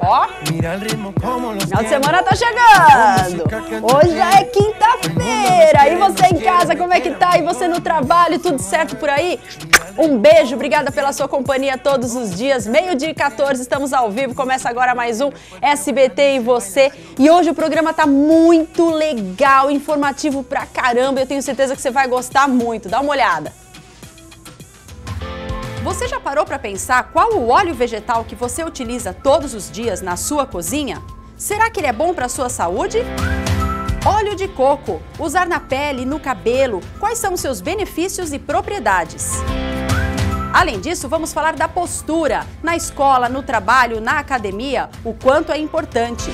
Ó, final de semana tá chegando. Hoje já é quinta-feira. E você em casa, como é que tá? E você no trabalho, tudo certo por aí? Um beijo, obrigada pela sua companhia todos os dias. Meio-dia e 14, estamos ao vivo. Começa agora mais um SBT e Você. E hoje o programa tá muito legal, informativo pra caramba. Eu tenho certeza que você vai gostar muito. Dá uma olhada. Você já parou para pensar qual o óleo vegetal que você utiliza todos os dias na sua cozinha? Será que ele é bom para a sua saúde? Óleo de coco. Usar na pele e no cabelo. Quais são os seus benefícios e propriedades? Além disso, vamos falar da postura. Na escola, no trabalho, na academia, o quanto é importante.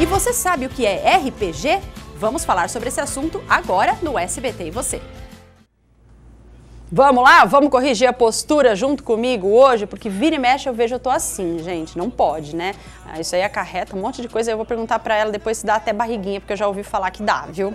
E você sabe o que é RPG? Vamos falar sobre esse assunto agora no SBT e Você. Vamos lá? Vamos corrigir a postura junto comigo hoje? Porque vira e mexe eu vejo, eu tô assim, gente. Não pode, né? Isso aí acarreta um monte de coisa. Eu vou perguntar pra ela depois se dá até barriguinha, porque eu já ouvi falar que dá, viu?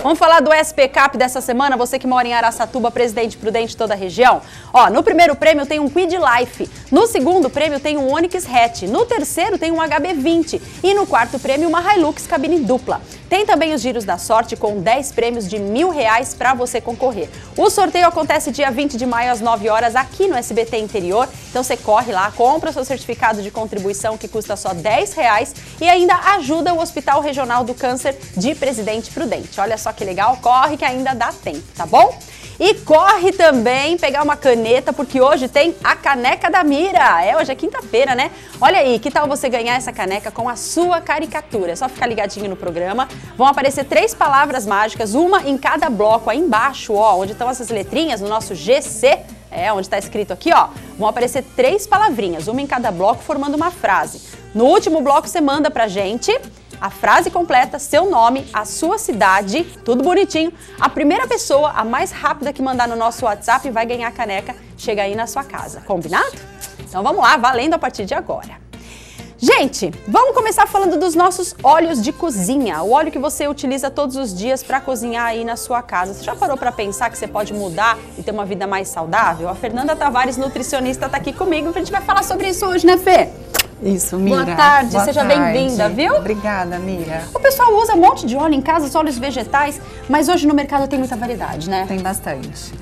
Vamos falar do SPCAP dessa semana? Você que mora em Araçatuba, Presidente Prudente, toda a região. Ó, no primeiro prêmio tem um Kwid Life. No segundo prêmio tem um Onix Hatch. No terceiro tem um HB20. E no quarto prêmio uma Hilux Cabine Dupla. Tem também os giros da sorte com 10 prêmios de R$1.000 pra você concorrer. O sorteio acontece dia 20 de maio às 9 horas aqui no SBT Interior, então você corre lá, compra seu certificado de contribuição que custa só R$10 e ainda ajuda o Hospital Regional do Câncer de Presidente Prudente. Olha só que legal, corre que ainda dá tempo, tá bom? E corre também pegar uma caneta, porque hoje tem a Caneca da Mira. Hoje é quinta-feira, né? Olha aí, que tal você ganhar essa caneca com a sua caricatura? É só ficar ligadinho no programa. Vão aparecer 3 palavras mágicas, uma em cada bloco. Aí embaixo, ó, onde estão essas letrinhas, no nosso GC, onde está escrito aqui, ó, vão aparecer 3 palavrinhas, uma em cada bloco, formando uma frase. No último bloco, você manda pra gente a frase completa, seu nome, a sua cidade, tudo bonitinho. A primeira pessoa, a mais rápida que mandar no nosso WhatsApp, vai ganhar a caneca. Chega aí na sua casa, combinado? Então vamos lá, valendo a partir de agora. Gente, vamos começar falando dos nossos óleos de cozinha. O óleo que você utiliza todos os dias para cozinhar aí na sua casa. Você já parou para pensar que você pode mudar e ter uma vida mais saudável? A Fernanda Tavares, nutricionista, está aqui comigo. A gente vai falar sobre isso hoje, né, Fê? Isso, Mira. Boa tarde, seja bem-vinda, viu? Obrigada, Mira. O pessoal usa um monte de óleo em casa, os óleos vegetais, mas hoje no mercado tem muita variedade, né? Tem bastante.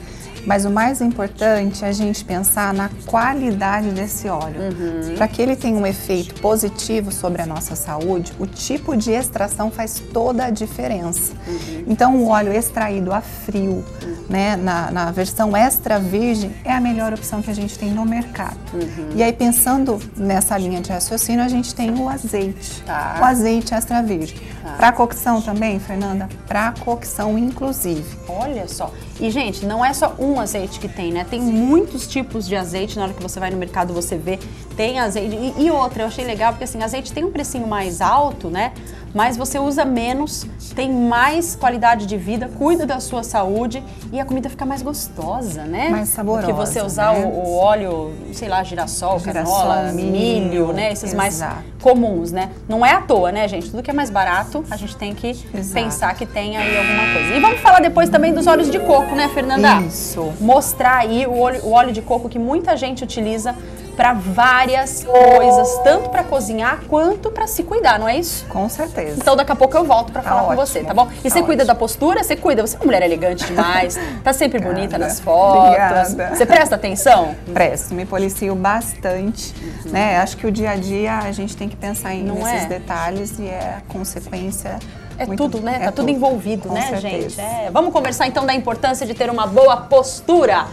Mas o mais importante é a gente pensar na qualidade desse óleo. Uhum. Para que ele tenha um efeito positivo sobre a nossa saúde, o tipo de extração faz toda a diferença. Uhum. Então, o óleo extraído a frio, né, na versão extra virgem, é a melhor opção que a gente tem no mercado. Uhum. E aí, pensando nessa linha de raciocínio, a gente tem o azeite. Tá. O azeite extra virgem. Tá. Para cocção também, Fernanda? Para cocção, inclusive. Olha só. E, gente, não é só um azeite que tem, né? Tem muitos tipos de azeite. Na hora que você vai no mercado, você vê, tem azeite. E outra, eu achei legal, porque assim, azeite tem um precinho mais alto, né? Mas você usa menos, tem mais qualidade de vida, cuida da sua saúde e a comida fica mais gostosa, né? Mais saborosa. Porque você usar, né, o óleo, sei lá, girassol, canola, milho, né? Esses mais comuns, né? Não é à toa, né, gente? Tudo que é mais barato, a gente tem que pensar que tem aí alguma coisa. E vamos falar depois também dos óleos de coco, né, Fernanda? Isso. Mostrar aí o óleo de coco que muita gente utiliza para várias coisas, tanto para cozinhar quanto para se cuidar, não é isso? Com certeza. Então daqui a pouco eu volto para falar com você, tá bom? E você cuida da postura, você cuida, você é uma mulher elegante demais, tá sempre bonita nas fotos. Obrigada. Você presta atenção? Presto, me policio bastante, né? Acho que o dia a dia a gente tem que pensar nesses detalhes e é a consequência. É muito, tudo, né? Tá tudo envolvido, né, gente? Vamos conversar, então, da importância de ter uma boa postura.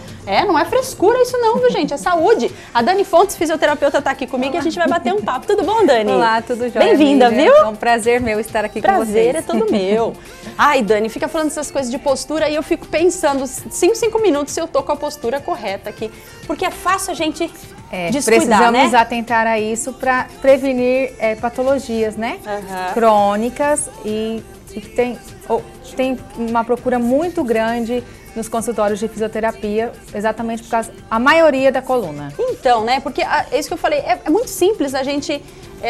Não é frescura isso não, viu, gente? É saúde. A Dani Fontes, fisioterapeuta, tá aqui comigo. Olá. E a gente vai bater um papo. Tudo bom, Dani? Olá, tudo jóia. Bem-vinda, viu? É um prazer meu estar aqui com vocês. Prazer é todo meu. Ai, Dani, fica falando essas coisas de postura e eu fico pensando, 5 minutos, se eu tô com a postura correta aqui. Porque é fácil a gente... precisamos, né, atentar a isso para prevenir patologias, né? Uhum. Crônicas e tem uma procura muito grande nos consultórios de fisioterapia, exatamente por causa a maioria da coluna. Então, né? Porque é isso que eu falei, é muito simples a gente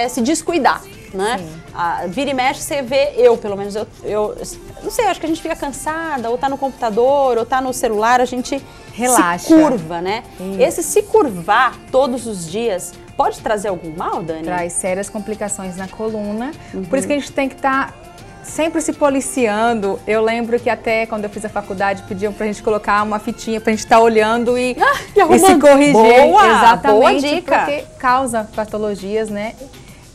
se descuidar, né? Vira e mexe, você vê, pelo menos eu não sei, acho que a gente fica cansada, ou tá no computador, ou tá no celular, a gente relaxa, se curva, né? Esse se curvar todos os dias Pode trazer algum mal, Dani? Traz sérias complicações na coluna. Uhum. Por isso que a gente tem que estar sempre se policiando. Eu lembro que até quando eu fiz a faculdade pediam pra gente colocar uma fitinha pra gente estar olhando e se corrigir. Boa, exatamente, boa dica. Porque causa patologias, né?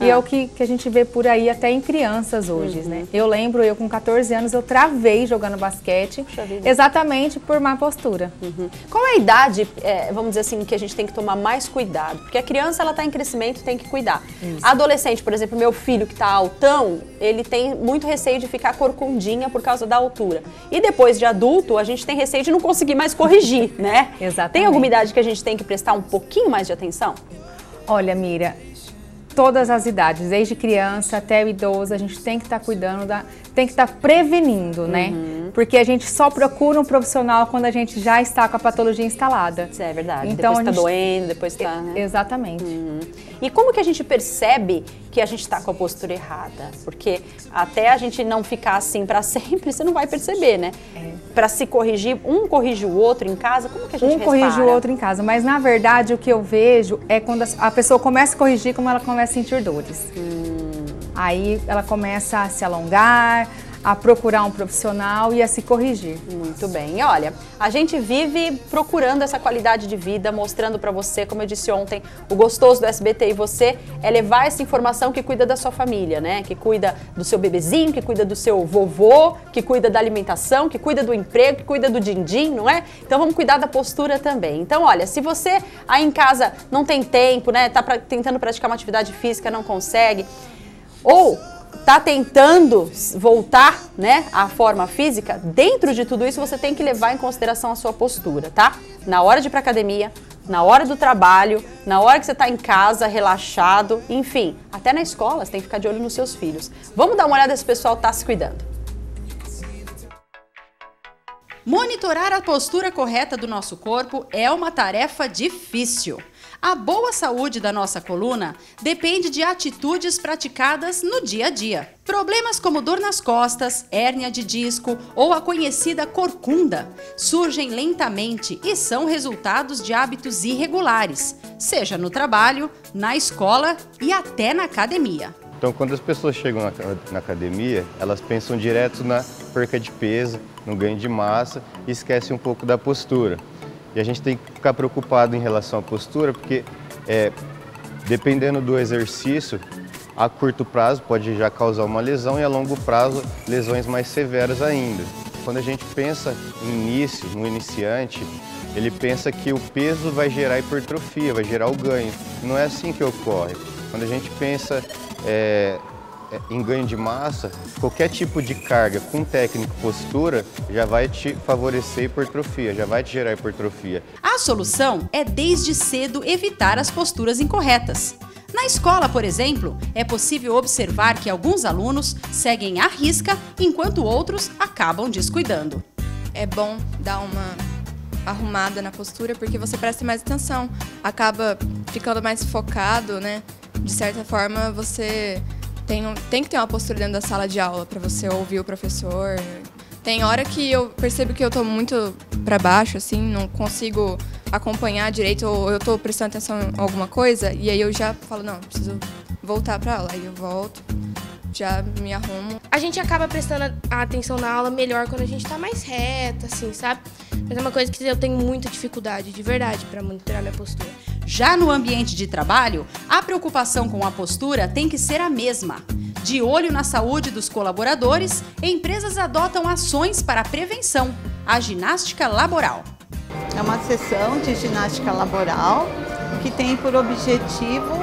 E é o que a gente vê por aí até em crianças hoje, uhum, né? Eu lembro, eu com 14 anos, eu travei jogando basquete, exatamente por má postura. Uhum. Qual é a idade, vamos dizer assim, que a gente tem que tomar mais cuidado? Porque a criança, ela tá em crescimento, tem que cuidar. Isso. Adolescente, por exemplo, meu filho que tá altão, ele tem muito receio de ficar corcundinha por causa da altura. E depois de adulto, a gente tem receio de não conseguir mais corrigir, né? Exatamente. Tem alguma idade que a gente tem que prestar um pouquinho mais de atenção? Olha, Mira, todas as idades, desde criança até o idoso, a gente tem que estar cuidando, tem que estar prevenindo, né? Uhum. Porque a gente só procura um profissional quando a gente já está com a patologia instalada. Isso é verdade. Então, depois está doendo, depois está... Né? Exatamente. Uhum. E como que a gente percebe que a gente está com a postura errada? Porque até a gente não ficar assim para sempre, você não vai perceber, né? É. Para se corrigir, um corrige o outro em casa, como que a gente corrige o outro em casa, mas na verdade o que eu vejo é quando a pessoa começa a corrigir, como ela começa a sentir dores. Aí ela começa a se alongar, a procurar um profissional e a se corrigir. Muito bem. E olha, a gente vive procurando essa qualidade de vida, mostrando pra você, como eu disse ontem, o gostoso do SBT e você é levar essa informação que cuida da sua família, né? Que cuida do seu bebezinho, que cuida do seu vovô, que cuida da alimentação, que cuida do emprego, que cuida do din-din, não é? Então vamos cuidar da postura também. Então olha, se você aí em casa não tem tempo, né? Tá tentando praticar uma atividade física, não consegue, ou tá tentando voltar, né, à forma física, dentro de tudo isso você tem que levar em consideração a sua postura, tá? Na hora de ir pra academia, na hora do trabalho, na hora que você tá em casa, relaxado, enfim, até na escola você tem que ficar de olho nos seus filhos. Vamos dar uma olhada se o pessoal tá se cuidando. Monitorar a postura correta do nosso corpo é uma tarefa difícil. A boa saúde da nossa coluna depende de atitudes praticadas no dia a dia. Problemas como dor nas costas, hérnia de disco ou a conhecida corcunda surgem lentamente e são resultados de hábitos irregulares, seja no trabalho, na escola e até na academia. Então, quando as pessoas chegam na academia, elas pensam direto na perca de peso, no ganho de massa e esquecem um pouco da postura. E a gente tem que ficar preocupado em relação à postura, porque dependendo do exercício, a curto prazo pode já causar uma lesão e a longo prazo lesões mais severas ainda. Quando a gente pensa no iniciante, ele pensa que o peso vai gerar hipertrofia, vai gerar o ganho. Não é assim que ocorre. Quando a gente pensa em ganho de massa, qualquer tipo de carga com técnica e postura já vai te favorecer hipertrofia, já vai te gerar hipertrofia. A solução é desde cedo evitar as posturas incorretas. Na escola, por exemplo, é possível observar que alguns alunos seguem à risca enquanto outros acabam descuidando. É bom dar uma arrumada na postura porque você presta mais atenção, acaba ficando mais focado, né? De certa forma, você tem que ter uma postura dentro da sala de aula para você ouvir o professor. Tem hora que eu percebo que eu tô muito para baixo, assim, não consigo acompanhar direito, ou eu tô prestando atenção em alguma coisa, e aí eu já falo, não, preciso voltar para aula. Aí eu volto, já me arrumo. A gente acaba prestando a atenção na aula melhor quando a gente tá mais reta, assim, sabe? Mas é uma coisa que eu tenho muita dificuldade, de verdade, para monitorar minha postura. Já no ambiente de trabalho, a preocupação com a postura tem que ser a mesma. De olho na saúde dos colaboradores, empresas adotam ações para a prevenção, a ginástica laboral. É uma sessão de ginástica laboral que tem por objetivo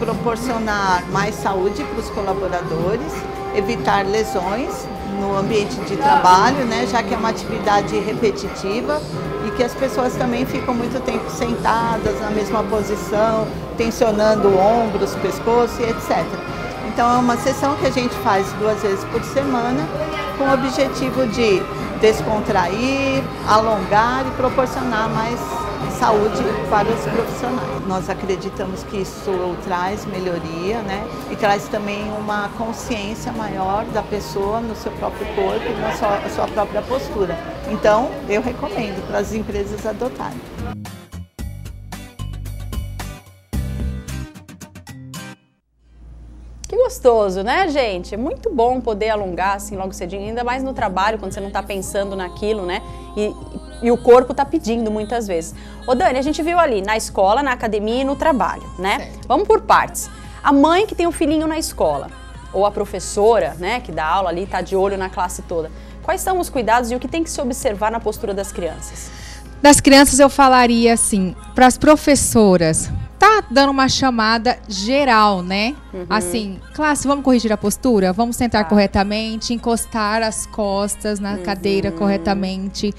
proporcionar mais saúde para os colaboradores, evitar lesões no ambiente de trabalho, né, já que é uma atividade repetitiva e que as pessoas também ficam muito tempo sentadas na mesma posição, tensionando ombros, pescoço e etc. Então é uma sessão que a gente faz 2 vezes por semana com o objetivo de descontrair, alongar e proporcionar mais saúde para os profissionais. Nós acreditamos que isso traz melhoria, né? E traz também uma consciência maior da pessoa no seu próprio corpo e na sua própria postura. Então, eu recomendo para as empresas adotarem. gostoso, né, gente? É muito bom poder alongar assim logo cedinho, ainda mais no trabalho, quando você não tá pensando naquilo, né? E o corpo tá pedindo muitas vezes. Ô, Dani, a gente viu ali na escola, na academia e no trabalho, né? Certo. Vamos por partes. A mãe que tem um filhinho na escola, ou a professora, né, que dá aula ali, tá de olho na classe toda. Quais são os cuidados e o que tem que se observar na postura das crianças? Das crianças eu falaria assim, para as professoras, tá dando uma chamada geral, né? Uhum. Assim, classe, vamos corrigir a postura? Vamos sentar corretamente, encostar as costas na cadeira corretamente.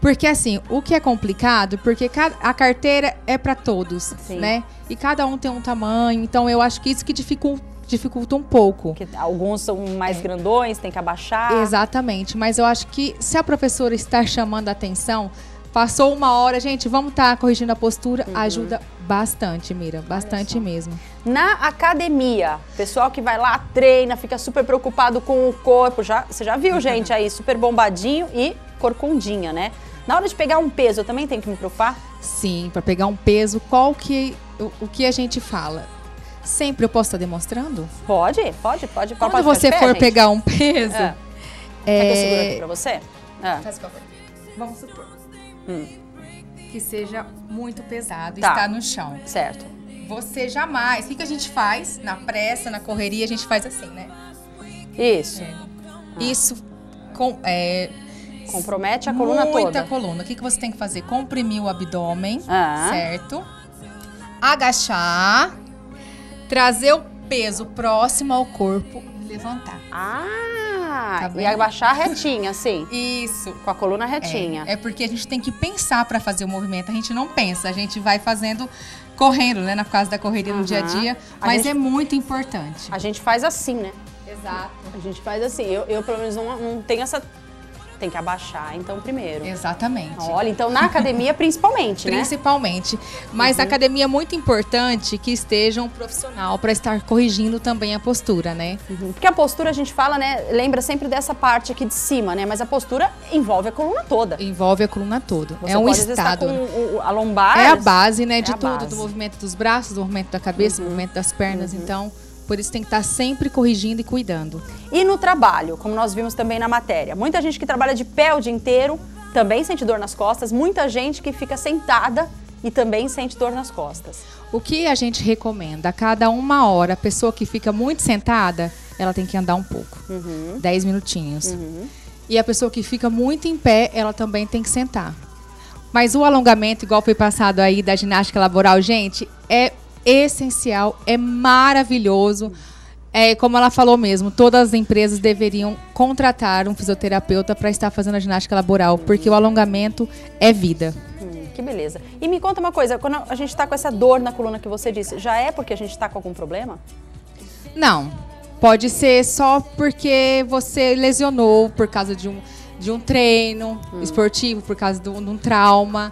Porque assim, o que é complicado, porque a carteira é para todos, né? E cada um tem um tamanho, então eu acho que isso que dificulta um pouco. Porque alguns são mais grandões, tem que abaixar. Exatamente, mas eu acho que se a professora está chamando a atenção, passou uma hora, gente, vamos estar corrigindo a postura, ajuda bastante, Mira, bastante mesmo. Na academia, pessoal que vai lá, treina, fica super preocupado com o corpo, você já viu, gente, aí super bombadinho e corcundinha, né? Na hora de pegar um peso, eu também tenho que me preocupar? Sim, para pegar um peso, o que a gente fala? Sempre eu posso estar demonstrando? Pode. Quando você for pegar um peso... Quer que eu segure aqui pra você? Vamos supor que seja muito pesado e está no chão. Certo. Você jamais... O que a gente faz na pressa, na correria? A gente faz assim, né? Isso. Isso compromete a coluna toda. Muita coluna. O que você tem que fazer? Comprimir o abdômen, certo? Agachar... Trazer o peso próximo ao corpo e levantar. Ah, tá, e abaixar retinha, assim. Isso. Com a coluna retinha. É porque a gente tem que pensar para fazer o movimento. A gente não pensa, a gente vai fazendo, correndo, né? Na casa da correria no dia a dia. Mas é muito importante. A gente faz assim, né? Exato. A gente faz assim. Eu pelo menos, não tenho essa... Tem que abaixar, então, primeiro. Exatamente. Olha, então, na academia, principalmente, né? Principalmente. Mas a academia é muito importante que esteja um profissional para estar corrigindo também a postura, né? Porque a postura, a gente fala, né? Lembra sempre dessa parte aqui de cima, né? Mas a postura envolve a coluna toda. Envolve a coluna toda. Você é um estado. Com a lombar. É a base, né? De tudo, do movimento dos braços, do movimento da cabeça, do movimento das pernas, então... Por isso tem que estar sempre corrigindo e cuidando. E no trabalho, como nós vimos também na matéria, muita gente que trabalha de pé o dia inteiro também sente dor nas costas, muita gente que fica sentada e também sente dor nas costas. O que a gente recomenda? A cada uma hora, a pessoa que fica muito sentada, ela tem que andar um pouco, 10 minutinhos. E a pessoa que fica muito em pé, ela também tem que sentar. Mas o alongamento, igual foi passado aí da ginástica laboral, gente, é essencial, é maravilhoso. É, como ela falou mesmo, todas as empresas deveriam contratar um fisioterapeuta para estar fazendo a ginástica laboral, porque o alongamento é vida. Que beleza. E me conta uma coisa, quando a gente está com essa dor na coluna que você disse, já é porque a gente está com algum problema? Não, pode ser só porque você lesionou por causa de um treino esportivo, por causa de um trauma.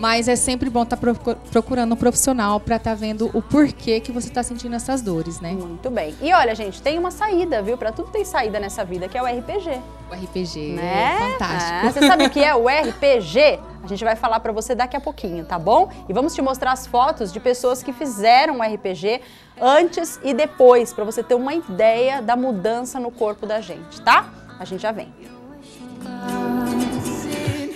Mas é sempre bom estar procurando um profissional para estar vendo o porquê que você está sentindo essas dores, né? Muito bem. E olha, gente, tem uma saída, viu? Para tudo tem saída nessa vida, que é o RPG. O RPG, né? Fantástico. Você sabe o que é o RPG? A gente vai falar para você daqui a pouquinho, tá bom? E vamos te mostrar as fotos de pessoas que fizeram o RPG antes e depois, para você ter uma ideia da mudança no corpo da gente, tá? A gente já vem.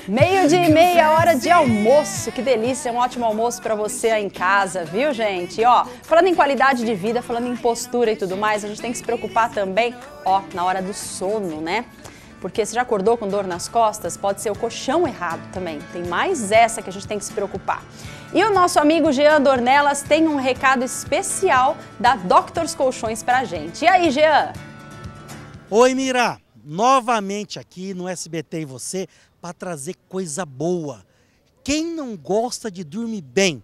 Meio-dia e meia, hora de almoço. Que delícia, um ótimo almoço para você aí em casa, viu, gente? E, ó, falando em qualidade de vida, falando em postura e tudo mais, a gente tem que se preocupar também, ó, na hora do sono, né? Porque se já acordou com dor nas costas, pode ser o colchão errado também. Tem mais essa que a gente tem que se preocupar. E o nosso amigo Jean Dornelas tem um recado especial da Doctors Colchões pra gente. E aí, Jean? Oi, Mira! Novamente aqui no SBT e você, para trazer coisa boa. Quem não gosta de dormir bem?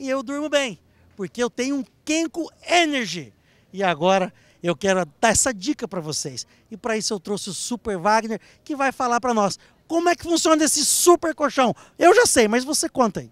E eu durmo bem, porque eu tenho um Kenko Energy. E agora eu quero dar essa dica para vocês. E para isso eu trouxe o Super Wagner, que vai falar para nós como é que funciona esse super colchão. Eu já sei, mas você conta aí.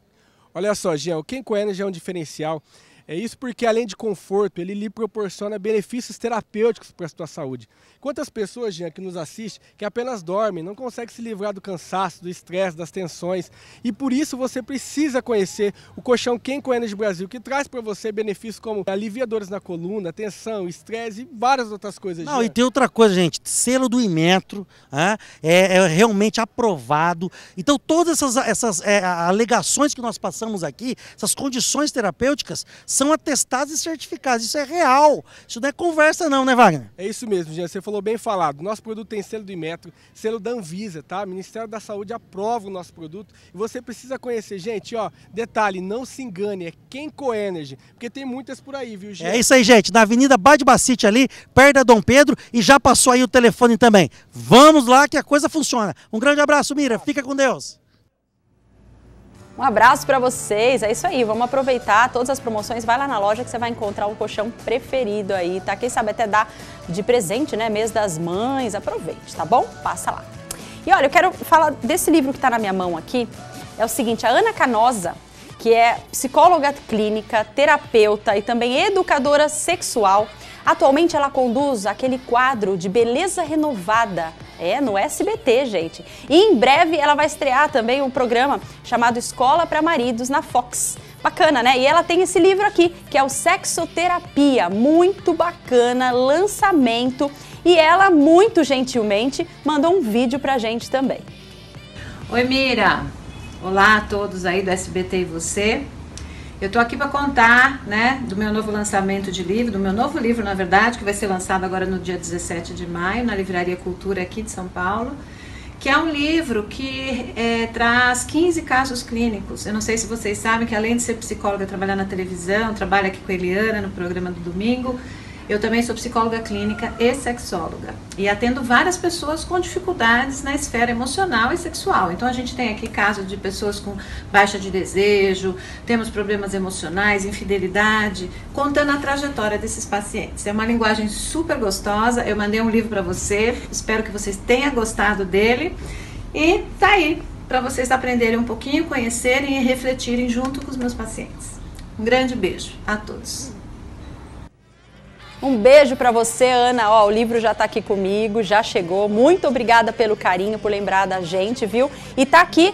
Olha só, Jean, o Kenko Energy é um diferencial. É isso porque, além de conforto, ele lhe proporciona benefícios terapêuticos para a sua saúde. Quantas pessoas, Jean, que nos assistem, que apenas dormem, não conseguem se livrar do cansaço, do estresse, das tensões. E por isso você precisa conhecer o colchão Kenko Energy Brasil, que traz para você benefícios como aliviadores na coluna, tensão, estresse e várias outras coisas. Não, Jean. E tem outra coisa, gente, selo do Inmetro, né, é realmente aprovado. Então todas essas alegações que nós passamos aqui, essas condições terapêuticas, são atestados e certificados. Isso é real. Isso não é conversa não, né, Wagner? É isso mesmo, Jean. Você falou bem falado. Nosso produto tem selo do Inmetro, selo da Anvisa, tá? O Ministério da Saúde aprova o nosso produto. E você precisa conhecer, gente, ó, detalhe, não se engane, é Kenko Energy, porque tem muitas por aí, viu, Jean? É isso aí, gente. Na Avenida Bade Bacite ali, perto da Dom Pedro, e já passou aí o telefone também. Vamos lá que a coisa funciona. Um grande abraço, Mira. Fica com Deus. Um abraço para vocês, é isso aí, vamos aproveitar todas as promoções, vai lá na loja que você vai encontrar o colchão preferido aí, tá? Quem sabe até dar de presente, né, mês das mães, aproveite, tá bom? Passa lá. E olha, eu quero falar desse livro que tá na minha mão aqui, é o seguinte, a Ana Canosa, que é psicóloga clínica, terapeuta e também educadora sexual, atualmente ela conduz aquele quadro de Beleza Renovada, é, no SBT, gente. E em breve ela vai estrear também um programa chamado Escola para Maridos na Fox. Bacana, né? E ela tem esse livro aqui, que é o Sexoterapia, muito bacana, lançamento. E ela, muito gentilmente, mandou um vídeo pra gente também. Oi, Mira! Olá a todos aí do SBT e você. Eu tô aqui para contar, né, do meu novo lançamento de livro, do meu novo livro, na verdade, que vai ser lançado agora no dia 17 de maio, na Livraria Cultura aqui de São Paulo, que é um livro que traz 15 casos clínicos. Eu não sei se vocês sabem que, além de ser psicóloga, trabalhar na televisão, trabalho aqui com a Eliana no programa do domingo, eu também sou psicóloga clínica e sexóloga. E atendo várias pessoas com dificuldades na esfera emocional e sexual. Então a gente tem aqui casos de pessoas com baixa de desejo, temos problemas emocionais, infidelidade, contando a trajetória desses pacientes. É uma linguagem super gostosa, eu mandei um livro para você, espero que vocês tenham gostado dele. E tá aí, para vocês aprenderem um pouquinho, conhecerem e refletirem junto com os meus pacientes. Um grande beijo a todos. Um beijo para você, Ana. Ó, o livro já tá aqui comigo, já chegou. Muito obrigada pelo carinho, por lembrar da gente, viu? E tá aqui,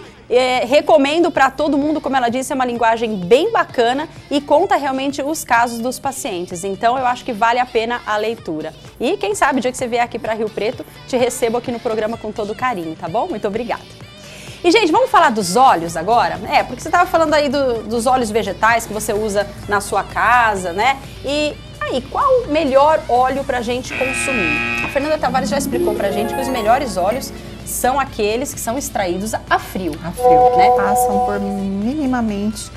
recomendo para todo mundo, como ela disse, é uma linguagem bem bacana e conta realmente os casos dos pacientes. Então eu acho que vale a pena a leitura. E quem sabe, o dia que você vier aqui para Rio Preto, te recebo aqui no programa com todo carinho, tá bom? Muito obrigada. E, gente, vamos falar dos óleos agora? É, porque você tava falando aí dos óleos vegetais que você usa na sua casa, né? E aí, qual o melhor óleo pra gente consumir? A Fernanda Tavares já explicou pra gente que os melhores óleos são aqueles que são extraídos a frio. A frio, né? Passam por minimamente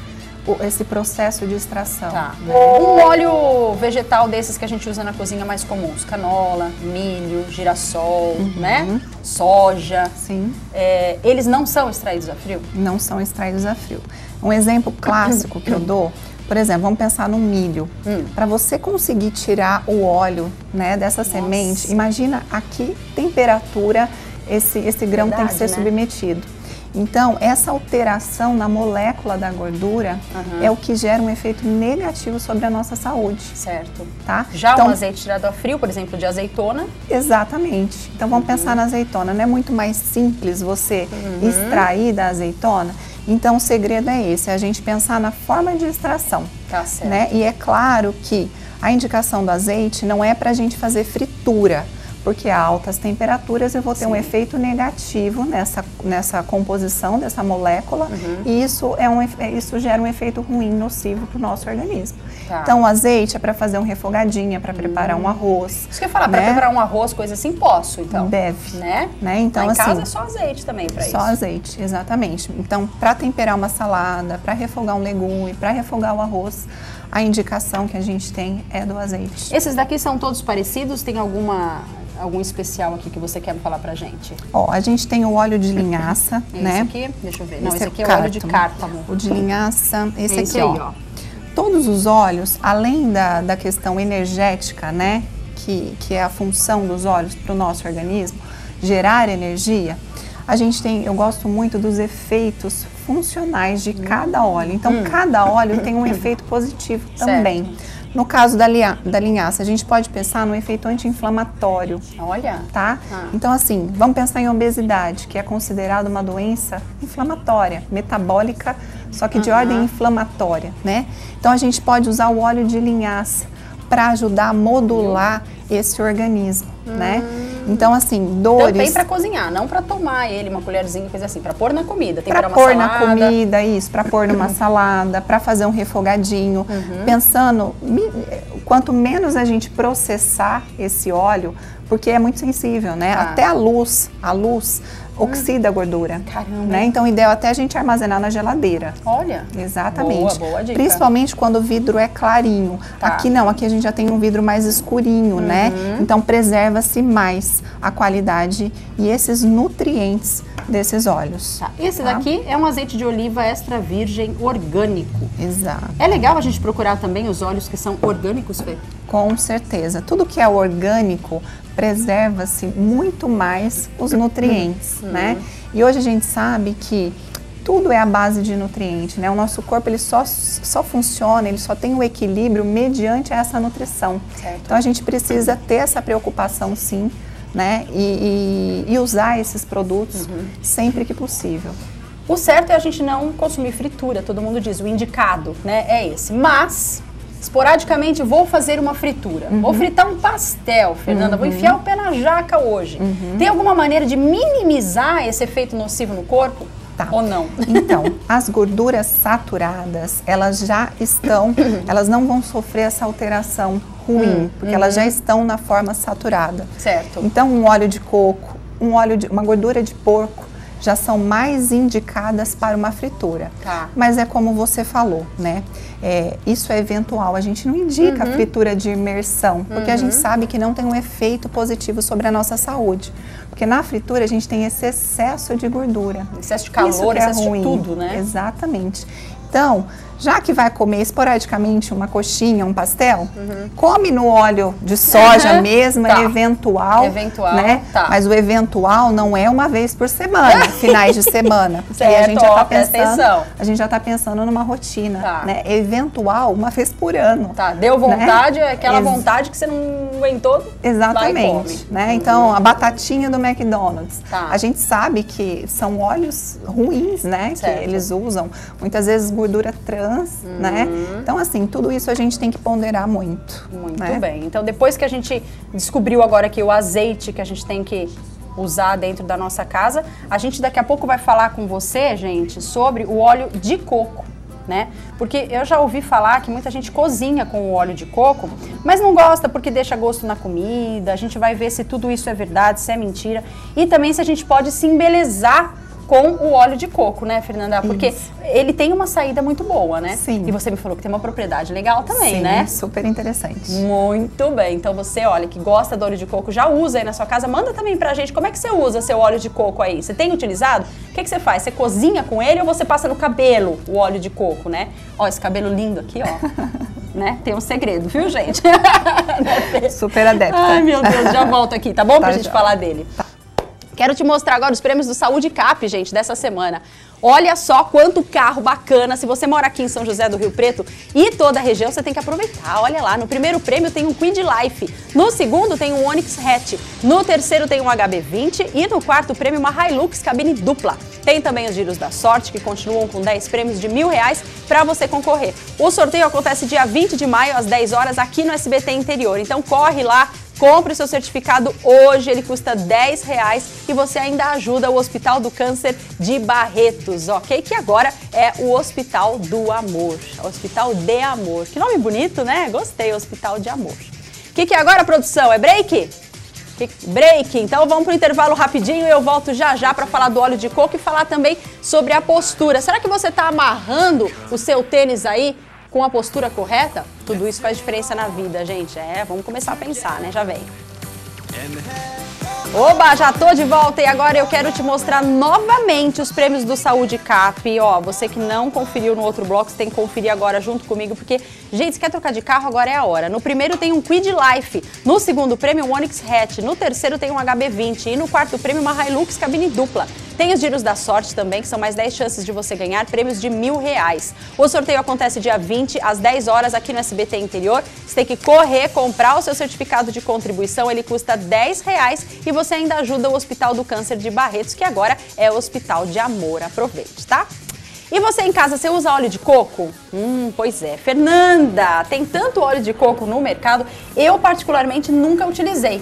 esse processo de extração. Tá. Né? Um óleo vegetal desses que a gente usa na cozinha mais comuns, canola, milho, girassol, né? Soja. Sim. É, eles não são extraídos a frio? Não são extraídos a frio. Um exemplo clássico que eu dou, por exemplo, vamos pensar no milho. Para você conseguir tirar o óleo, né, dessa semente, imagina a que temperatura esse grão tem que ser, né, submetido. Então, essa alteração na molécula da gordura é o que gera um efeito negativo sobre a nossa saúde. Certo. Tá? Já então, um azeite tirado a frio, por exemplo, de azeitona? Exatamente. Então, vamos pensar na azeitona. Não é muito mais simples você extrair da azeitona? Então, o segredo é esse, a gente pensar na forma de extração. Tá certo. Né? E é claro que a indicação do azeite não é para a gente fazer fritura, porque a altas temperaturas eu vou ter um efeito negativo nessa composição dessa molécula e isso gera um efeito ruim, nocivo para o nosso organismo. Tá. Então o azeite é para fazer um refogadinho, é para preparar um arroz. Isso que eu ia falar, né? Para preparar um arroz, coisa assim, posso, então? Deve. Né? Então, lá em casa é só azeite também para isso? Só azeite, exatamente. Então para temperar uma salada, para refogar um legume, para refogar o arroz, a indicação que a gente tem é do azeite. Esses daqui são todos parecidos? Tem algum especial aqui que você quer falar pra gente? Ó, a gente tem o óleo de linhaça, né? Esse aqui, deixa eu ver. Não, esse aqui é o óleo de cártamo. O de linhaça, esse aqui, ó. Todos os óleos, além da questão energética, né? Que é a função dos óleos para o nosso organismo, gerar energia, a gente tem, eu gosto muito dos efeitos funcionais de cada óleo. Então, cada óleo tem um efeito positivo também. Certo. No caso da linhaça, a gente pode pensar no efeito anti-inflamatório. Olha! Tá? Então, assim, vamos pensar em obesidade, que é considerada uma doença inflamatória, metabólica, só que de ordem inflamatória, né? Então, a gente pode usar o óleo de linhaça para ajudar a modular esse organismo, né? Então, assim, dores... Também para cozinhar, não para tomar ele, uma colherzinha, coisa assim, para pôr na comida, temperar uma salada. Para pôr na comida, isso, para pôr numa salada, para fazer um refogadinho. Pensando, quanto menos a gente processar esse óleo, porque é muito sensível, né? Até a luz oxida a gordura. Caramba! Né? Então, o ideal é até a gente armazenar na geladeira. Olha! Exatamente. Boa dica. Principalmente quando o vidro é clarinho. Tá. Aqui não, aqui a gente já tem um vidro mais escurinho, né? Então, preserva-se mais a qualidade e esses nutrientes desses óleos. Tá. Esse daqui é um azeite de oliva extra virgem orgânico. Exato. É legal a gente procurar também os óleos que são orgânicos, Fê? Com certeza. Tudo que é orgânico preserva-se muito mais os nutrientes, né? E hoje a gente sabe que tudo é a base de nutriente, né? O nosso corpo, ele só funciona, ele só tem o equilíbrio mediante essa nutrição. Certo. Então, a gente precisa ter essa preocupação, sim, né? E usar esses produtos sempre que possível. O certo é a gente não consumir fritura, todo mundo diz, o indicado, né? É esse. Mas... esporadicamente vou fazer uma fritura, vou fritar um pastel, Fernanda, vou enfiar o pé na jaca hoje. Tem alguma maneira de minimizar esse efeito nocivo no corpo? Ou não? Então, as gorduras saturadas, elas já estão, elas não vão sofrer essa alteração ruim, porque elas já estão na forma saturada. Certo. Então, um óleo de coco, uma gordura de porco, já são mais indicadas para uma fritura. Tá. Mas é como você falou, né? É, isso é eventual, a gente não indica fritura de imersão, porque a gente sabe que não tem um efeito positivo sobre a nossa saúde. Porque na fritura a gente tem esse excesso de gordura. Excesso de calor, excesso de tudo, né? Exatamente. Então, já que vai comer esporadicamente uma coxinha, um pastel, come no óleo de soja mesmo, é eventual, né? Mas o eventual não é uma vez por semana, finais de semana. Porque certo, a gente já tá pensando, numa rotina, né? Eventual, uma vez por ano. Tá, deu vontade, é aquela vontade que você não aguentou, exatamente, né? Então, a batatinha do McDonald's. Tá. A gente sabe que são óleos ruins, né? Certo. Que eles usam, muitas vezes gordura trans, né? Então, assim, tudo isso a gente tem que ponderar muito. Muito bem. Então, depois que a gente descobriu agora que o azeite que a gente tem que usar dentro da nossa casa, a gente daqui a pouco vai falar com você, gente, sobre o óleo de coco, né? Porque eu já ouvi falar que muita gente cozinha com o óleo de coco, mas não gosta porque deixa gosto na comida. A gente vai ver se tudo isso é verdade, se é mentira. E também se a gente pode se embelezar com o óleo de coco, né, Fernanda? Porque ele tem uma saída muito boa, né? Sim. E você me falou que tem uma propriedade legal também, né? Sim, super interessante. Muito bem. Então você, olha, que gosta do óleo de coco, já usa aí na sua casa, manda também pra gente como é que você usa seu óleo de coco aí. Você tem utilizado? O que é que você faz? Você cozinha com ele ou você passa no cabelo o óleo de coco, né? Ó, esse cabelo lindo aqui, ó. Né? Tem um segredo, viu, gente? Super adepta. Ai, meu Deus, já volto aqui, tá bom? Tá, pra gente falar dele. Tá. Quero te mostrar agora os prêmios do Saúde Cap, gente, dessa semana. Olha só quanto carro bacana. Se você mora aqui em São José do Rio Preto e toda a região, você tem que aproveitar. Olha lá, no primeiro prêmio tem um Kwid Life, no segundo tem um Onix Hatch, no terceiro tem um HB20 e no quarto prêmio uma Hilux Cabine Dupla. Tem também os giros da sorte, que continuam com 10 prêmios de R$1.000 para você concorrer. O sorteio acontece dia 20 de maio, às 10 horas, aqui no SBT Interior. Então corre lá. Compre o seu certificado hoje, ele custa R$10 e você ainda ajuda o Hospital do Câncer de Barretos, ok? Que agora é o Hospital do Amor, Hospital de Amor. Que nome bonito, né? Gostei, Hospital de Amor. O que é agora, produção? É break? Break. Então vamos para o intervalo rapidinho e eu volto já já para falar do óleo de coco e falar também sobre a postura. Será que você está amarrando o seu tênis aí? Com a postura correta, tudo isso faz diferença na vida, gente. É, vamos começar a pensar, né? Já vem. Oba, já tô de volta e agora eu quero te mostrar novamente os prêmios do Saúde Cap. Ó, você que não conferiu no outro bloco, você tem que conferir agora junto comigo, porque, gente, se quer trocar de carro, agora é a hora. No primeiro tem um Kwid Life, no segundo prêmio um Onix Hatch, no terceiro tem um HB20 e no quarto prêmio uma Hilux Cabine Dupla. Tem os giros da sorte também, que são mais 10 chances de você ganhar prêmios de R$1.000. O sorteio acontece dia 20, às 10 horas, aqui no SBT Interior. Você tem que correr, comprar o seu certificado de contribuição, ele custa R$10 e você ainda ajuda o Hospital do Câncer de Barretos, que agora é o Hospital de Amor. Aproveite, tá? E você em casa, você usa óleo de coco? Pois é. Fernanda, tem tanto óleo de coco no mercado, eu particularmente nunca utilizei.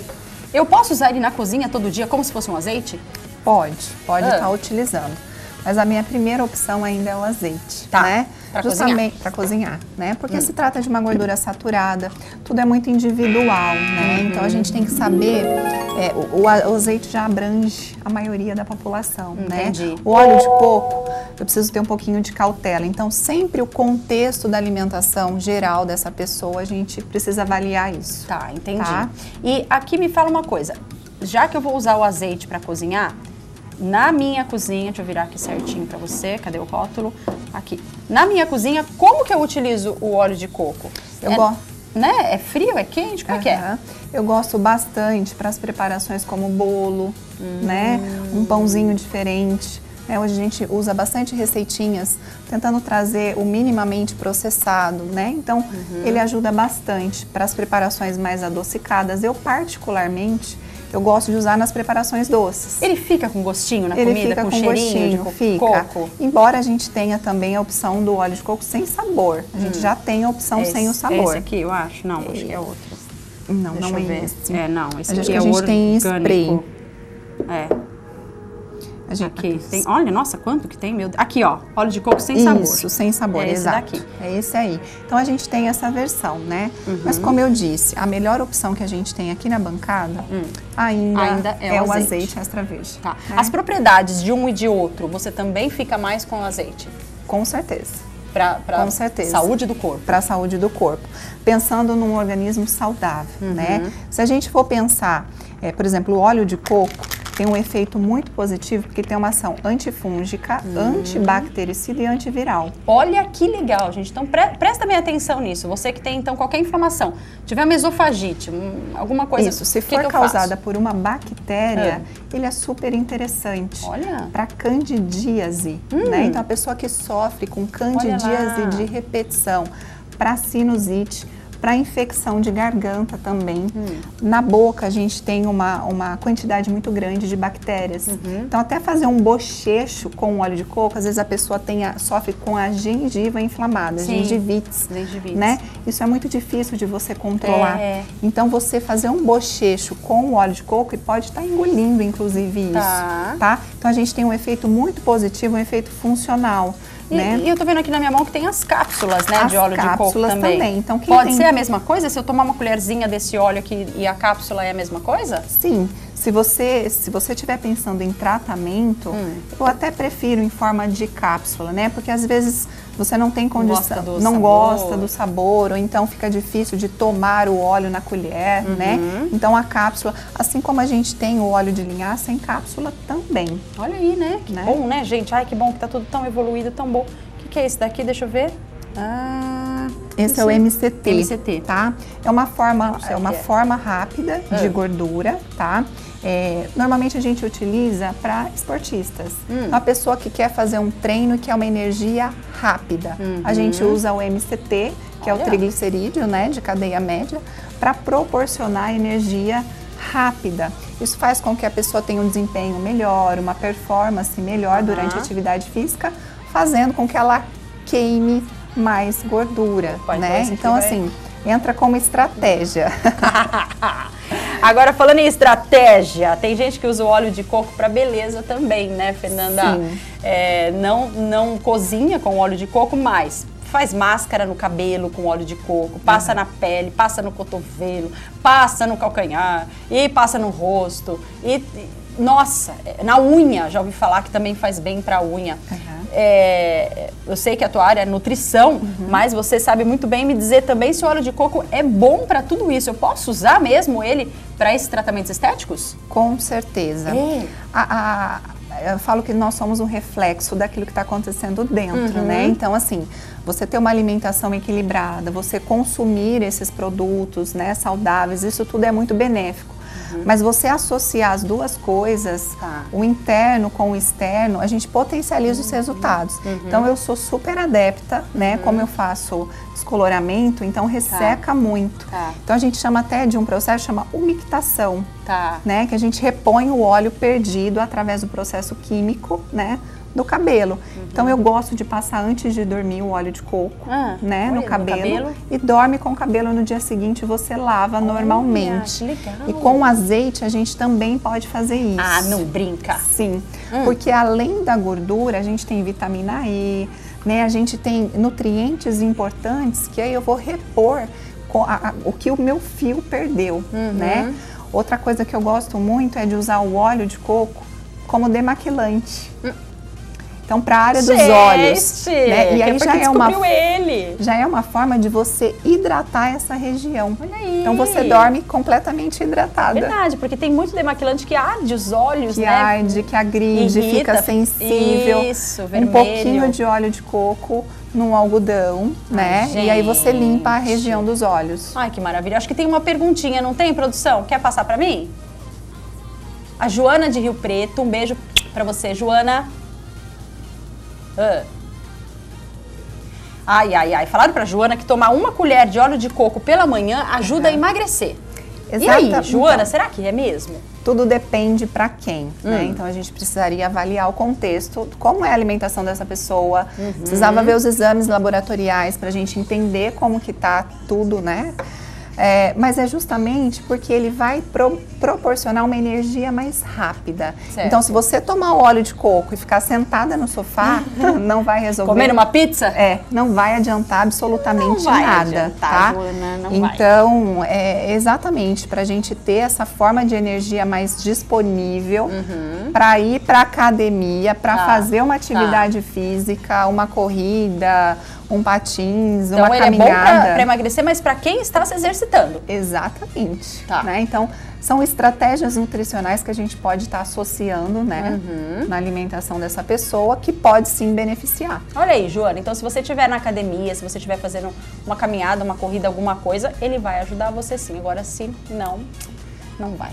Eu posso usar ele na cozinha todo dia como se fosse um azeite? Pode estar utilizando. Mas a minha primeira opção ainda é o azeite, tá, né? Pra justamente para cozinhar, né? Porque se trata de uma gordura saturada, tudo é muito individual, né? Então a gente tem que saber, o azeite já abrange a maioria da população, né? O óleo de coco, eu preciso ter um pouquinho de cautela. Então sempre o contexto da alimentação geral dessa pessoa, a gente precisa avaliar isso. Tá, entendi. Tá? E aqui me fala uma coisa, já que eu vou usar o azeite para cozinhar, na minha cozinha, deixa eu virar aqui certinho pra você, cadê o rótulo? Aqui. Na minha cozinha, como que eu utilizo o óleo de coco? Eu gosto. Né? É frio? É quente? Como é que é? Eu gosto bastante para as preparações como bolo, né? Um pãozinho diferente. É, hoje a gente usa bastante receitinhas, tentando trazer o minimamente processado, né? Então, ele ajuda bastante para as preparações mais adocicadas. Eu, particularmente, eu gosto de usar nas preparações doces. Ele fica com gostinho na comida? Ele fica com cheirinho de coco? Embora a gente tenha também a opção do óleo de coco sem sabor. A gente já tem a opção sem o sabor. Esse aqui, eu acho? Não, acho que é outro. Não, não é esse. É, não, esse aqui é orgânico. A gente tem spray. É. Aqui tem, olha, nossa, quanto que tem, meu Deus. Aqui, ó, óleo de coco sem sabor. Isso, sem sabor, é exato. Esse daqui. É esse aí. Então a gente tem essa versão, né? Mas como eu disse, a melhor opção que a gente tem aqui na bancada ainda é o azeite extra virgem. Tá. Né? As propriedades de um e de outro, você também fica mais com o azeite? Com certeza. Para a saúde do corpo. Para a saúde do corpo. Pensando num organismo saudável, né? Se a gente for pensar, por exemplo, o óleo de coco, tem um efeito muito positivo, porque tem uma ação antifúngica, antibactericida e antiviral. Olha que legal, gente. Então, presta bem atenção nisso. Você que tem, então, qualquer inflamação. Tiver uma esofagite, alguma coisa... Isso, se for causada por uma bactéria, ele é super interessante. Olha! Para candidíase, né? Então, a pessoa que sofre com candidíase de repetição, para sinusite... Para infecção de garganta também. Na boca a gente tem uma quantidade muito grande de bactérias. Então até fazer um bochecho com óleo de coco, às vezes a pessoa sofre com a gengiva inflamada, gengivites, né? Isso é muito difícil de você controlar. Então você fazer um bochecho com o óleo de coco e pode estar engolindo inclusive isso, tá? Então a gente tem um efeito muito positivo, um efeito funcional. Né? E eu tô vendo aqui na minha mão que tem as cápsulas, né, de óleo de coco também. Então, pode ser a mesma coisa? Se eu tomar uma colherzinha desse óleo aqui e a cápsula é a mesma coisa? Sim. Se você estiver pensando em tratamento, eu até prefiro em forma de cápsula, né? Porque às vezes você não tem condição, não gosta do sabor, ou então fica difícil de tomar o óleo na colher, né? Então a cápsula, assim como a gente tem o óleo de linhaça, em cápsula também. Olha aí, né? Que bom, né, gente? Ai, que bom que tá tudo tão evoluído, tão bom. O que é esse daqui? Deixa eu ver. Esse é o MCT, tá? É uma forma rápida de gordura, tá? Normalmente a gente utiliza para esportistas. Uma pessoa que quer fazer um treino que é uma energia rápida. A gente usa o MCT, que é o triglicerídeo, né, de cadeia média, para proporcionar energia rápida. Isso faz com que a pessoa tenha um desempenho melhor, uma performance melhor durante a atividade física, fazendo com que ela queime mais gordura, né? Então, assim, entra como estratégia. Agora, falando em estratégia, tem gente que usa o óleo de coco para beleza também, né, Fernanda? Sim. Não cozinha com óleo de coco, mas faz máscara no cabelo com óleo de coco, passa na pele, passa no cotovelo, passa no calcanhar e passa no rosto. Nossa, na unha, já ouvi falar que também faz bem pra unha. Eu sei que a tua área é nutrição, mas você sabe muito bem me dizer também se o óleo de coco é bom pra tudo isso. Eu posso usar mesmo ele pra esses tratamentos estéticos? Com certeza. Eu falo que nós somos um reflexo daquilo que está acontecendo dentro, né? Então, assim, você ter uma alimentação equilibrada, você consumir esses produtos, né, saudáveis, isso tudo é muito benéfico. Mas você associar as duas coisas, o interno com o externo, a gente potencializa os resultados. Então eu sou super adepta, né? Como eu faço descoloramento, então resseca muito. Então a gente chama até de um processo, chama umictação, né? Que a gente repõe o óleo perdido através do processo químico, né? Do cabelo. Então eu gosto de passar antes de dormir o óleo de coco, né, no cabelo e dorme com o cabelo no dia seguinte, você lava normalmente. Legal. E com o azeite a gente também pode fazer isso. Ah, não brinca. Sim, porque além da gordura a gente tem vitamina E, né, a gente tem nutrientes importantes que aí eu vou repor o que o meu fio perdeu, né. Outra coisa que eu gosto muito é de usar o óleo de coco como demaquilante. Então, para a área dos olhos, né? E aí já é uma forma de você hidratar essa região. Olha aí. Então, você dorme completamente hidratada. Verdade, porque tem muito demaquilante que arde os olhos, né? Que arde, que agride, fica sensível. Isso, vermelho. Um pouquinho de óleo de coco num algodão, né? Ai, e aí você limpa a região dos olhos. Ai, que maravilha. Acho que tem uma perguntinha, não tem, produção? Quer passar para mim? A Joana de Rio Preto, um beijo para você, Joana. Ai, ai, ai. Falaram pra Joana que tomar uma colher de óleo de coco pela manhã ajuda a emagrecer. Exato. E aí, Joana, então, será que é mesmo? Tudo depende pra quem, né? Então a gente precisaria avaliar o contexto, como é a alimentação dessa pessoa. Precisava ver os exames laboratoriais pra gente entender como que tá tudo, né? É, mas é justamente porque ele vai proporcionar uma energia mais rápida. Certo. Então, se você tomar o óleo de coco e ficar sentada no sofá, não vai resolver. Comer uma pizza? É, não vai adiantar absolutamente nada, tá? Então, é exatamente para a gente ter essa forma de energia mais disponível para ir para academia, para fazer uma atividade física, uma corrida, um patins, uma caminhada. Então, ele é bom para emagrecer, mas para quem está se exercitando. Exatamente. Né? Então, são estratégias nutricionais que a gente pode estar associando, né, na alimentação dessa pessoa, que pode sim beneficiar. Olha aí, Joana. Então, se você estiver na academia, se você estiver fazendo uma caminhada, uma corrida, alguma coisa, ele vai ajudar você sim. Agora, se não, não vai.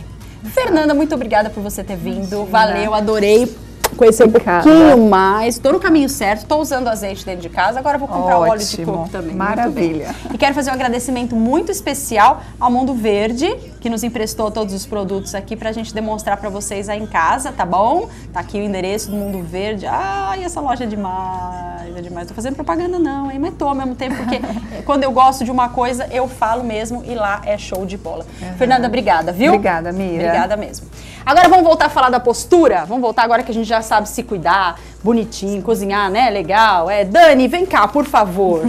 Fernanda, muito obrigada por você ter vindo. Imagina. Valeu, adorei conhecer um pouquinho mais. Estou no caminho certo, estou usando azeite dentro de casa, agora vou comprar óleo de coco também. Maravilha. E quero fazer um agradecimento muito especial ao Mundo Verde, que nos emprestou todos os produtos aqui pra gente demonstrar pra vocês aí em casa, tá bom? Tá aqui o endereço do Mundo Verde. Ai, essa loja é demais, é demais. Tô fazendo propaganda não, hein? Mas tô ao mesmo tempo, porque quando eu gosto de uma coisa, eu falo mesmo e lá é show de bola. Fernanda, obrigada, viu? Obrigada, Mira. Obrigada mesmo. Agora vamos voltar a falar da postura? Vamos voltar agora que a gente já sabe se cuidar, bonitinho, cozinhar, né? Legal. É, Dani, vem cá, por favor.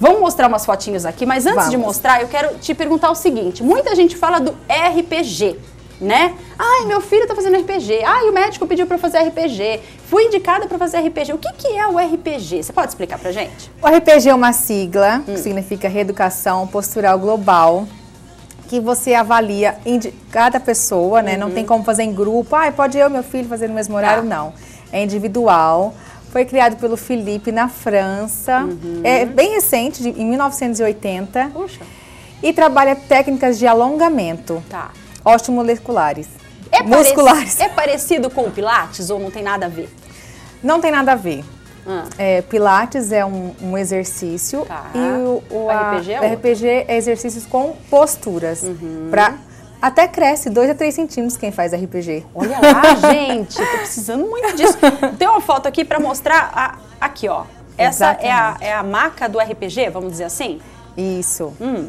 Vamos mostrar umas fotinhas aqui, mas antes de mostrar, eu quero te perguntar o seguinte. Muita gente fala do RPG, né? Ai, meu filho tá fazendo RPG. Ai, o médico pediu pra eu fazer RPG. Fui indicada pra fazer RPG. O que é o RPG? Você pode explicar pra gente? O RPG é uma sigla, que significa Reeducação Postural Global, que você avalia cada pessoa, né? Não tem como fazer em grupo. Ah, pode eu e meu filho fazer no mesmo horário? Não. É individual. Foi criado pelo Felipe na França. É bem recente, em 1980. Puxa. E trabalha técnicas de alongamento. Osteomoleculares. Musculares. É parecido com o Pilates ou não tem nada a ver? Não tem nada a ver. É, Pilates é um exercício e o RPG, RPG é exercícios com posturas. Pra, até cresce 2 a 3 centímetros quem faz RPG. Olha lá, gente, tô precisando muito disso. Tem uma foto aqui pra mostrar, aqui ó, essa é a maca do RPG, vamos dizer assim? Isso. O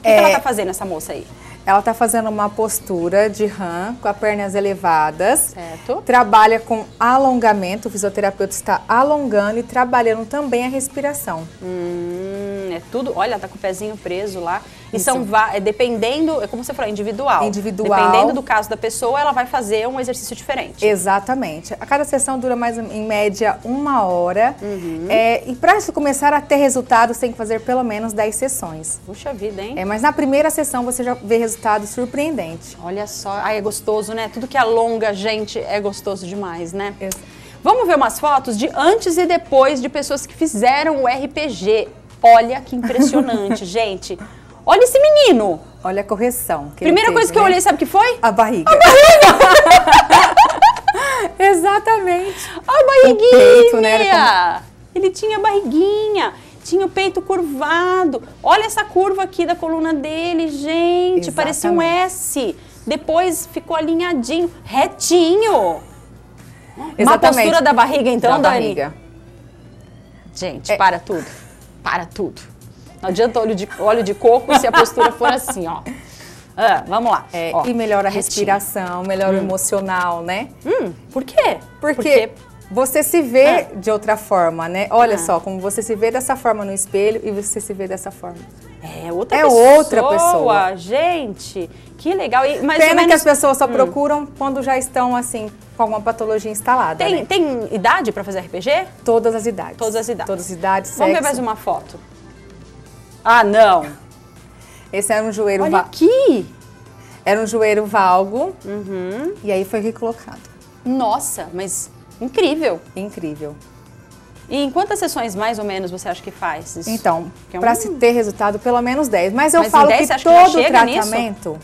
que ela tá fazendo, essa moça aí? Ela tá fazendo uma postura de RAM com as pernas elevadas. Certo. Trabalha com alongamento, o fisioterapeuta está alongando e trabalhando também a respiração. É tudo, olha, tá com o pezinho preso lá. E isso. Dependendo, é como você falou, individual. Individual. Dependendo do caso da pessoa, ela vai fazer um exercício diferente. Exatamente. A cada sessão dura mais em média 1 hora. E para isso começar a ter resultado, você tem que fazer pelo menos 10 sessões. Puxa vida, hein? É, mas na primeira sessão você já vê resultado. Surpreendente. Olha só, é gostoso, né? Tudo que alonga, gente, é gostoso demais, né? Vamos ver umas fotos de antes e depois de pessoas que fizeram o RPG. Olha que impressionante, gente. Olha esse menino. Olha a correção. Primeira coisa que eu olhei, sabe o que foi? A barriga. A barriga! Exatamente. A barriguinha. O peito, né? Ele tinha barriguinha. Tinha o peito curvado. Olha essa curva aqui da coluna dele, gente. Exatamente. Parecia um S. Depois ficou alinhadinho, retinho. Exatamente. Uma postura da barriga, então, da Dani? Barriga. Gente, para tudo. Para tudo. Não adianta óleo de coco se a postura for assim, ó. Ah, vamos lá. Ó, e melhora a respiração, melhora o emocional, né? Por quê? Porque você se vê de outra forma, né? Olha só, como você se vê dessa forma no espelho e você se vê dessa forma. É outra pessoa. É outra pessoa. Gente, que legal. E, mas pena que as pessoas só procuram quando já estão, assim, com alguma patologia instalada, né? Tem idade pra fazer RPG? Todas as idades. Todas as idades. Todas as idades, sexo. Vamos ver mais uma foto. Ah, não. Esse era um joelho... Olha aqui! Era um joelho valgo. E aí foi recolocado. Nossa, mas incrível! Incrível. E em quantas sessões, mais ou menos, você acha que faz isso? Então, para se ter resultado, pelo menos 10. Mas eu falo que todo tratamento...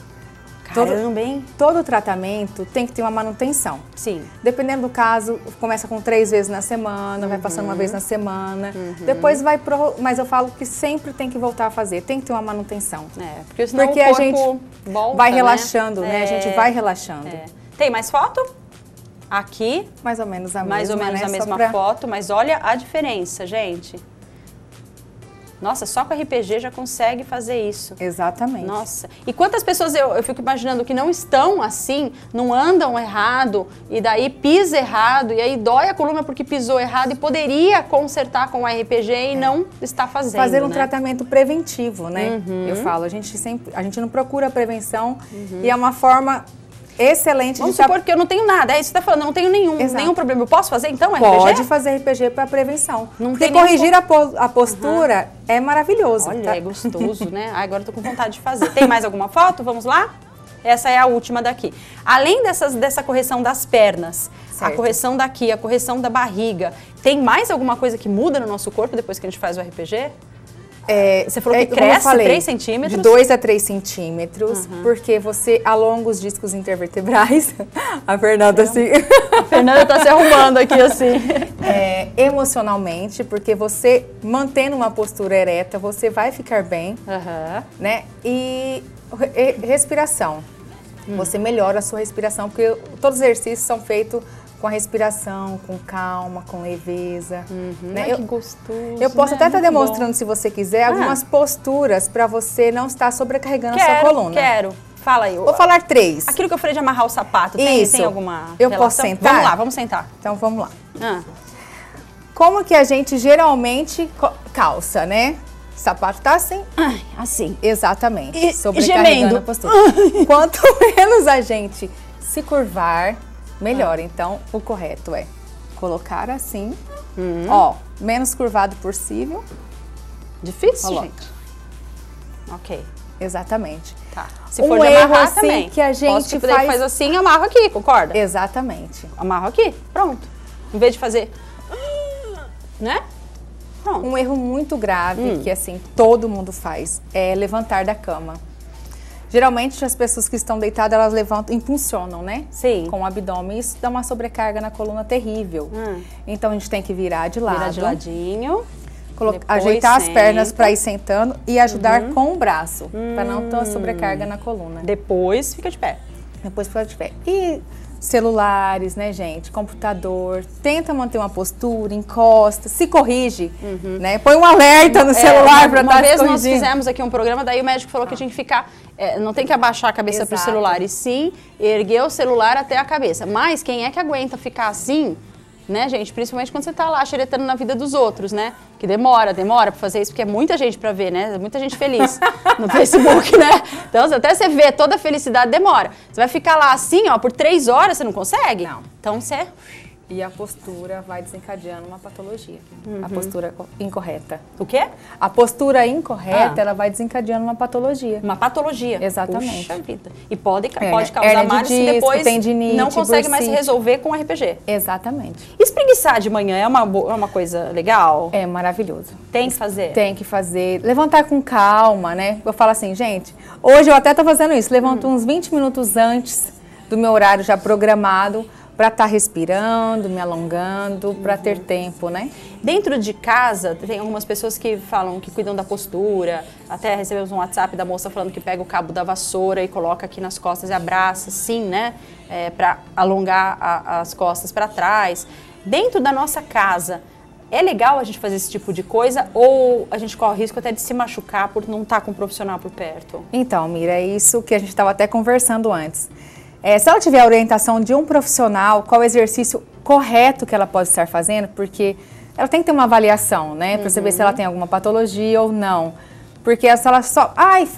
Caramba, hein? Todo tratamento tem que ter uma manutenção. Sim. Dependendo do caso, começa com 3 vezes na semana, vai passando 1 vez na semana, depois vai pro... Mas eu falo que sempre tem que voltar a fazer, tem que ter uma manutenção. É, porque senão o corpo a gente volta, vai relaxando, né? A gente vai relaxando. É. Tem mais foto? Aqui. Mais ou menos a mais mesma, ou menos né? a mesma pra... foto, mas olha a diferença, gente. Nossa, só com RPG já consegue fazer isso. Exatamente. Nossa. E quantas pessoas eu fico imaginando que não estão assim, não andam errado, e daí pisa errado, e aí dói a coluna porque pisou errado e poderia consertar com o RPG e não está fazendo. Fazer um tratamento preventivo, né? Eu falo, a gente não procura prevenção e é uma forma excelente. Vamos supor que eu não tenho nada, é isso que você está falando, eu não tenho nenhum problema. Eu posso fazer então RPG? Pode fazer RPG para prevenção. Não porque tem corrigir a postura é maravilhoso. Olha, é gostoso, né? Agora eu tô com vontade de fazer. Tem mais alguma foto? Vamos lá? Essa é a última daqui. Além dessa correção das pernas, certo. A correção daqui, a correção da barriga, tem mais alguma coisa que muda no nosso corpo depois que a gente faz o RPG? Você falou que cresce, falei, 3 centímetros? De 2 a 3 centímetros, porque você alonga os discos intervertebrais. A Fernanda assim... A Fernanda tá se arrumando aqui assim. Emocionalmente, porque você mantendo uma postura ereta, você vai ficar bem, né? E respiração. Você melhora a sua respiração, porque todos os exercícios são feitos com a respiração, com calma, com leveza. Né? Ai, que gostoso. Eu posso até estar demonstrando, se você quiser, algumas posturas para você não estar sobrecarregando a sua coluna. Quero. Fala aí. Vou falar 3. Aquilo que eu falei de amarrar o sapato, tem alguma relação? Eu posso sentar? Vamos lá, vamos sentar. Então, vamos lá. Como que a gente geralmente calça, né? O sapato tá assim. Ai, assim. Exatamente. E sobrecarregando gemendo. A postura. Quanto menos a gente se curvar... Melhor, então o correto é colocar assim, ó, menos curvado possível. Difícil, coloca. Gente? Ok. Exatamente. Tá. Se for de amarrar assim também, que a gente faz assim e amarro aqui, concorda? Exatamente. Amarro aqui, pronto. Em vez de fazer, né? Pronto. Um erro muito grave, que assim, todo mundo faz, é levantar da cama. Geralmente, as pessoas que estão deitadas, elas levantam, impulsionam, né? Sim. Com o abdômen. Isso dá uma sobrecarga na coluna terrível. Então, a gente tem que virar de lado. Virar de ladinho. Ajeitar as pernas para ir sentando e ajudar com o braço, para não ter sobrecarga na coluna. Depois, fica de pé. Depois fica de pé. E celulares, né, gente? Computador. Tenta manter uma postura, encosta, se corrige, né? Põe um alerta no celular para estar se corrigindo. Uma vez nós fizemos aqui um programa, daí o médico falou que a gente fica... não tem que abaixar a cabeça para o celular, e sim erguer o celular até a cabeça. Mas quem é que aguenta ficar assim, né, gente? Principalmente quando você tá lá xeretando na vida dos outros, né? Que demora para fazer isso, porque é muita gente para ver, né? Muita gente feliz no Facebook, né? Então, até você ver toda a felicidade demora. Você vai ficar lá assim, ó, por 3 horas, você não consegue? Não. Então, você... E a postura vai desencadeando uma patologia. Uhum. A postura incorreta. O quê? A postura incorreta, ela vai desencadeando uma patologia. Uma patologia. Exatamente. Puxa vida. E pode causar males se depois tendinite, não consegue mais se resolver com RPG. Exatamente. Espreguiçar de manhã é uma coisa legal? É maravilhoso. Tem que fazer? Tem que fazer. Levantar com calma, né? Eu falo assim, gente, hoje eu até tô fazendo isso. Levanto uns 20 minutos antes do meu horário já programado, para estar respirando, me alongando, para ter tempo, né? Dentro de casa, tem algumas pessoas que falam que cuidam da postura, até recebemos um WhatsApp da moça falando que pega o cabo da vassoura e coloca aqui nas costas e abraça, assim, né? É, para alongar as costas para trás. Dentro da nossa casa, é legal a gente fazer esse tipo de coisa ou a gente corre o risco até de se machucar por não estar com um profissional por perto? Então, Mira, é isso que a gente estava até conversando antes. É, se ela tiver a orientação de um profissional, qual o exercício correto que ela pode estar fazendo, porque ela tem que ter uma avaliação, né? Para saber se ela tem alguma patologia ou não. Porque se ela só... Ai,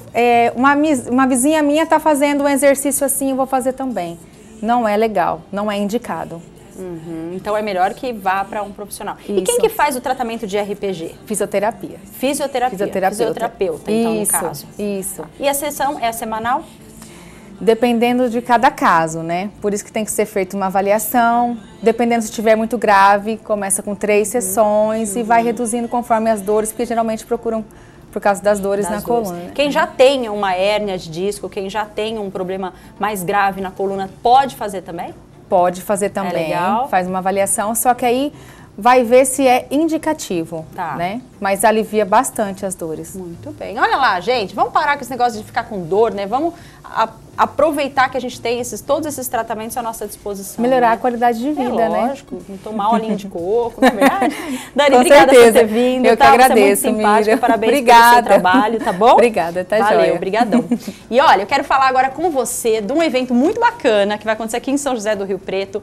uma vizinha minha está fazendo um exercício assim, eu vou fazer também. Não é legal, não é indicado. Uhum. Então é melhor que vá para um profissional. Isso. E quem que faz o tratamento de RPG? Fisioterapia. Fisioterapia. Fisioterapeuta, então, no caso. Isso. E a sessão é semanal? Dependendo de cada caso, né? Por isso que tem que ser feita uma avaliação. Dependendo se estiver muito grave, começa com 3 sessões e vai reduzindo conforme as dores, porque geralmente procuram por causa das dores na coluna. Quem já tem uma hérnia de disco, quem já tem um problema mais grave na coluna, pode fazer também? Pode fazer também. É legal. Faz uma avaliação, só que aí vai ver se é indicativo, né? Mas alivia bastante as dores. Muito bem. Olha lá, gente, vamos parar com esse negócio de ficar com dor, né? Vamos aproveitar que a gente tem todos esses tratamentos à nossa disposição. Melhorar a qualidade de vida, né? Lógico, tomar olhinho de coco, não é verdade? Dani, com obrigada certeza. Por ter vindo. Eu que agradeço, você é muito simpática, Miriam. Parabéns pelo seu trabalho, tá bom? Obrigada, tá joia. Valeu, brigadão. E olha, eu quero falar agora com você de um evento muito bacana que vai acontecer aqui em São José do Rio Preto.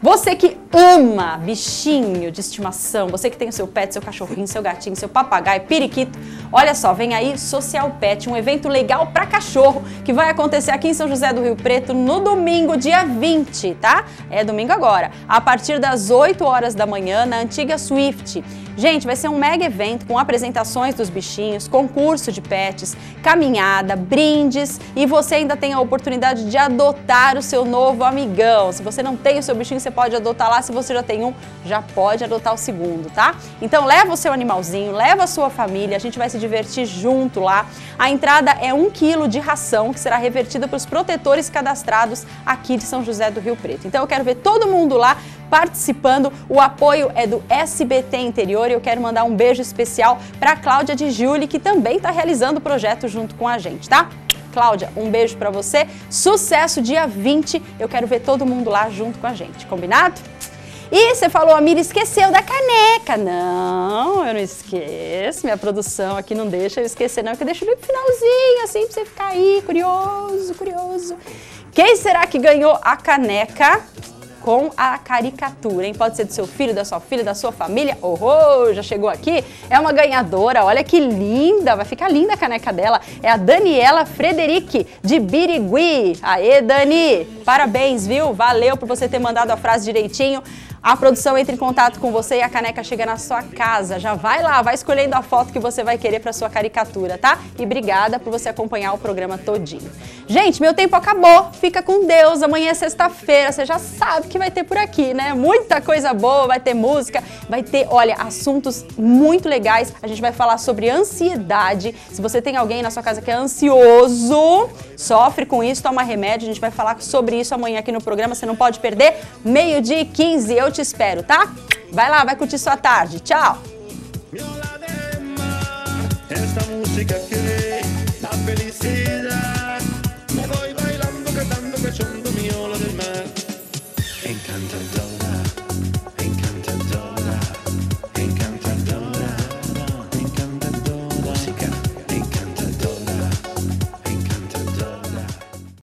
Você que ama bichinho de estimação, você que tem o seu pet, seu cachorrinho, seu gatinho, seu papagaio, periquito, olha só, vem aí Social Pet, um evento legal pra cachorro que vai acontecer aqui em São José do Rio Preto no domingo, dia 20, tá? É domingo agora, a partir das 8 horas da manhã na antiga Swift. Gente, vai ser um mega evento com apresentações dos bichinhos, concurso de pets, caminhada, brindes e você ainda tem a oportunidade de adotar o seu novo amigão. Se você não tem o seu bichinho, você pode adotar lá. Se você já tem um, já pode adotar o segundo, tá? Então leva o seu animalzinho, leva a sua família, a gente vai se divertir junto lá. A entrada é 1 kg de ração que será revertida para os protetores cadastrados aqui de São José do Rio Preto. Então eu quero ver todo mundo lá participando. O apoio é do SBT Interior e eu quero mandar um beijo especial para a Cláudia de Giuli, que também está realizando o projeto junto com a gente, tá? Cláudia, um beijo para você. Sucesso dia 20. Eu quero ver todo mundo lá junto com a gente. Combinado? E você falou, a Mira esqueceu da caneca. Não, eu não esqueço. Minha produção aqui não deixa eu esquecer, não, que eu deixo no finalzinho, assim, pra você ficar aí, curioso, curioso. Quem será que ganhou a caneca com a caricatura, hein? Pode ser do seu filho, da sua filha, da sua família. Oh, já chegou aqui. É uma ganhadora, olha que linda. Vai ficar linda a caneca dela. É a Daniela Frederic, de Birigui. Aê, Dani! Parabéns, viu? Valeu por você ter mandado a frase direitinho. A produção entra em contato com você e a caneca chega na sua casa. Já vai lá, vai escolhendo a foto que você vai querer para sua caricatura, tá? E obrigada por você acompanhar o programa todinho. Gente, meu tempo acabou. Fica com Deus. Amanhã é sexta-feira. Você já sabe que vai ter por aqui, né? Muita coisa boa, vai ter música, vai ter, olha, assuntos muito legais. A gente vai falar sobre ansiedade. Se você tem alguém na sua casa que é ansioso, sofre com isso, toma remédio. A gente vai falar sobre isso amanhã aqui no programa. Você não pode perder. 12h15. Eu te espero, tá? Vai lá, vai curtir sua tarde. Tchau! Esta música que dá felicidade. Me voy bailando, cantando, cachando mi ola del mar. Encantador.